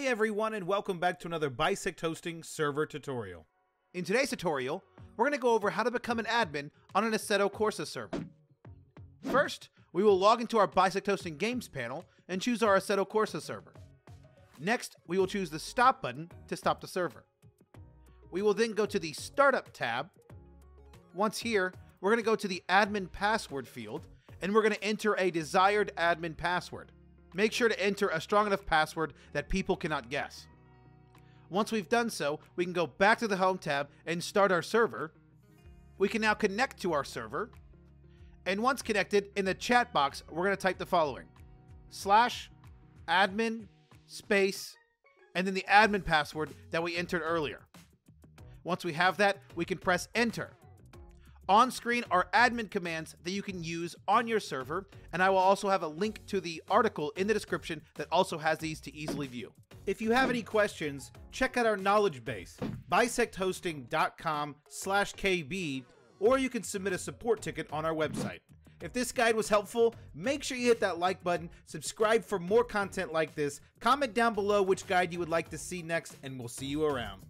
Hey everyone, and welcome back to another Bisect Hosting server tutorial. In today's tutorial, we're going to go over how to become an admin on an Assetto Corsa server. First, we will log into our Bisect Hosting Games panel and choose our Assetto Corsa server. Next, we will choose the Stop button to stop the server. We will then go to the Startup tab. Once here, we're going to go to the Admin Password field, and we're going to enter a desired admin password. Make sure to enter a strong enough password that people cannot guess. Once we've done so, we can go back to the Home tab and start our server. We can now connect to our server. And once connected, in the chat box, we're going to type the following: /admin, and then the admin password that we entered earlier. Once we have that, we can press enter. On screen are admin commands that you can use on your server, and I will also have a link to the article in the description that also has these to easily view. If you have any questions, check out our knowledge base, bisecthosting.com/kb, or you can submit a support ticket on our website. If this guide was helpful, make sure you hit that like button, subscribe for more content like this, comment down below which guide you would like to see next, and we'll see you around.